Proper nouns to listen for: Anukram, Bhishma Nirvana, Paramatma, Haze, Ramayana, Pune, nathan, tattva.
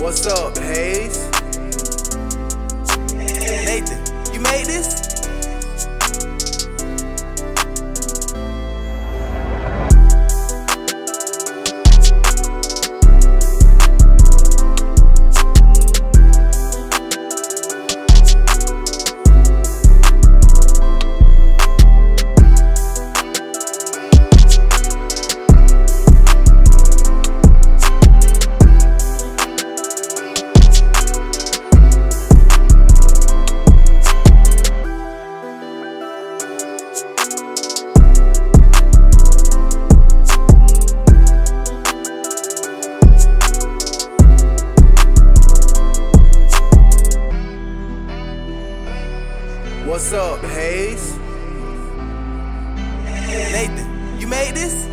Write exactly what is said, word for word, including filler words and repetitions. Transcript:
What's up, Haze? Nathan, you made this? What's up, Haze? Nathan, you made this?